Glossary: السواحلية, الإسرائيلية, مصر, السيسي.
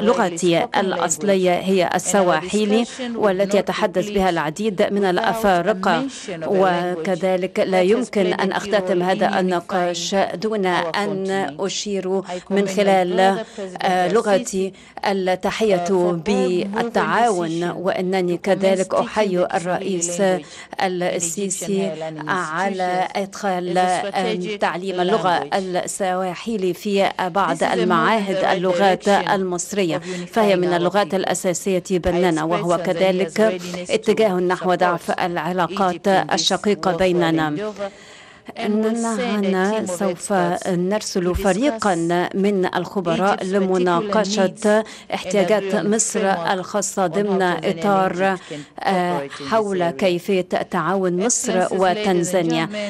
لغتي الأصلية هي السواحيلي والتي يتحدث بها العديد من الأفارقة، وكذلك لا يمكن أن أختتم هذا النقاش دون أن أشير من خلال لغتي التحية بالتعاون، وأنني كذلك أحيي الرئيس السيسي على إدخال تعليم اللغة السواحيلي في بعض المعاهد اللغات المصرية، فهي من اللغات الأساسية بيننا، وهو كذلك اتجاه نحو ضعف العلاقات الشقيقة بيننا. نحن سوف نرسل فريقا من الخبراء لمناقشة احتياجات مصر الخاصة ضمن إطار حول كيفية تعاون مصر وتنزانيا.